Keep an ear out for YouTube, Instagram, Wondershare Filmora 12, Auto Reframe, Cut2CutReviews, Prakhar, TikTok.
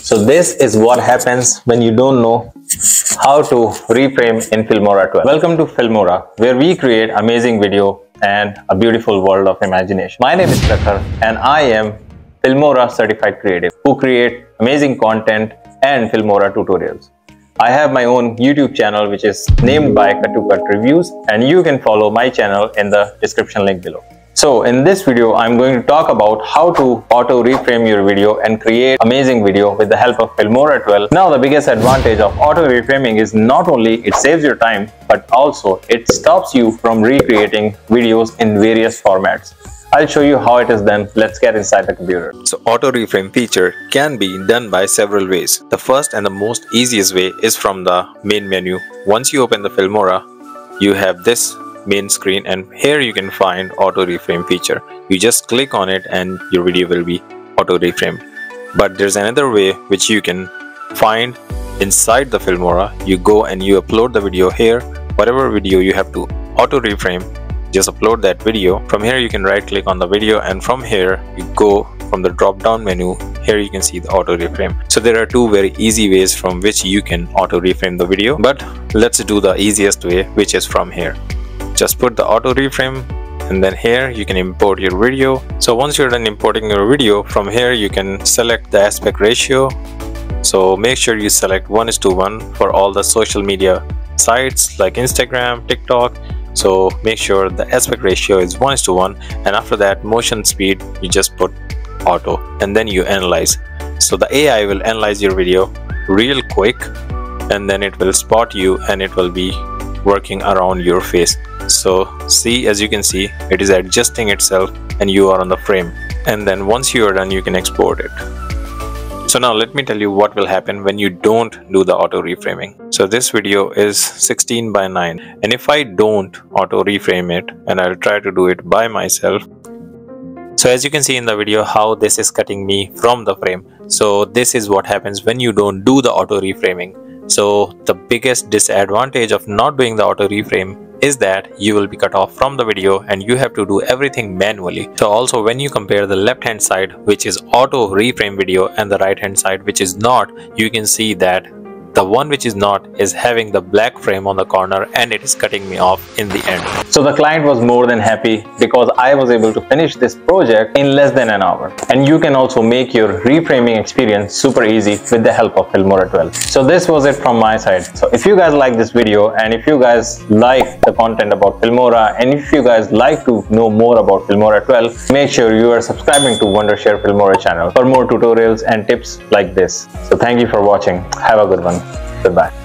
So this is what happens when you don't know how to reframe in Filmora 12. Welcome to Filmora, where we create amazing video and a beautiful world of imagination. My name is Prakhar and I am Filmora certified creative who create amazing content and Filmora tutorials. I have my own YouTube channel which is named by Cut2CutReviews, and you can follow my channel in the description link below. So in this video, I'm going to talk about how to auto reframe your video and create amazing video with the help of Filmora 12. Now, the biggest advantage of auto reframing is not only it saves your time, but also it stops you from recreating videos in various formats. I'll show you how it is done. Let's get inside the computer. So auto reframe feature can be done by several ways. The first and the most easiest way is from the main menu. Once you open the Filmora, you have this main screen, and here you can find auto reframe feature. You just click on it and your video will be auto reframed. But there's another way which you can find inside the Filmora. You go and you upload the video here. Whatever video you have to auto reframe, just upload that video. From here you can right click on the video, and from here you go from the drop down menu. Here you can see the auto reframe. So there are two very easy ways from which you can auto reframe the video, but let's do the easiest way, which is from here. Just put the auto reframe, and then here you can import your video. So once you're done importing your video, from here you can select the aspect ratio. So make sure you select 1:1 for all the social media sites like Instagram, TikTok. So make sure the aspect ratio is 1:1, and after that motion speed you just put auto, and then you analyze. So the AI will analyze your video real quick, and then it will spot you and it will be working around your face. So see, as you can see, it is adjusting itself and you are on the frame. And then once you are done, you can export it. So now let me tell you what will happen when you don't do the auto reframing. So this video is 16:9, and if I don't auto reframe it, and I'll try to do it by myself. So as you can see in the video how this is cutting me from the frame. So this is what happens when you don't do the auto reframing. So the biggest disadvantage of not doing the auto reframe is that you will be cut off from the video and you have to do everything manually. So also when you compare the left hand side, which is auto reframe video, and the right hand side, which is not, you can see that the one which is not is having the black frame on the corner, and it is cutting me off in the end. So the client was more than happy because I was able to finish this project in less than an hour. And you can also make your reframing experience super easy with the help of Filmora 12. So this was it from my side. So if you guys like this video, and if you guys like the content about Filmora, and if you guys like to know more about Filmora 12, make sure you are subscribing to Wondershare Filmora channel for more tutorials and tips like this. So thank you for watching. Have a good one. Goodbye.